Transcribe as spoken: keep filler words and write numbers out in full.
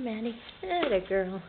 Maddy. That a girl.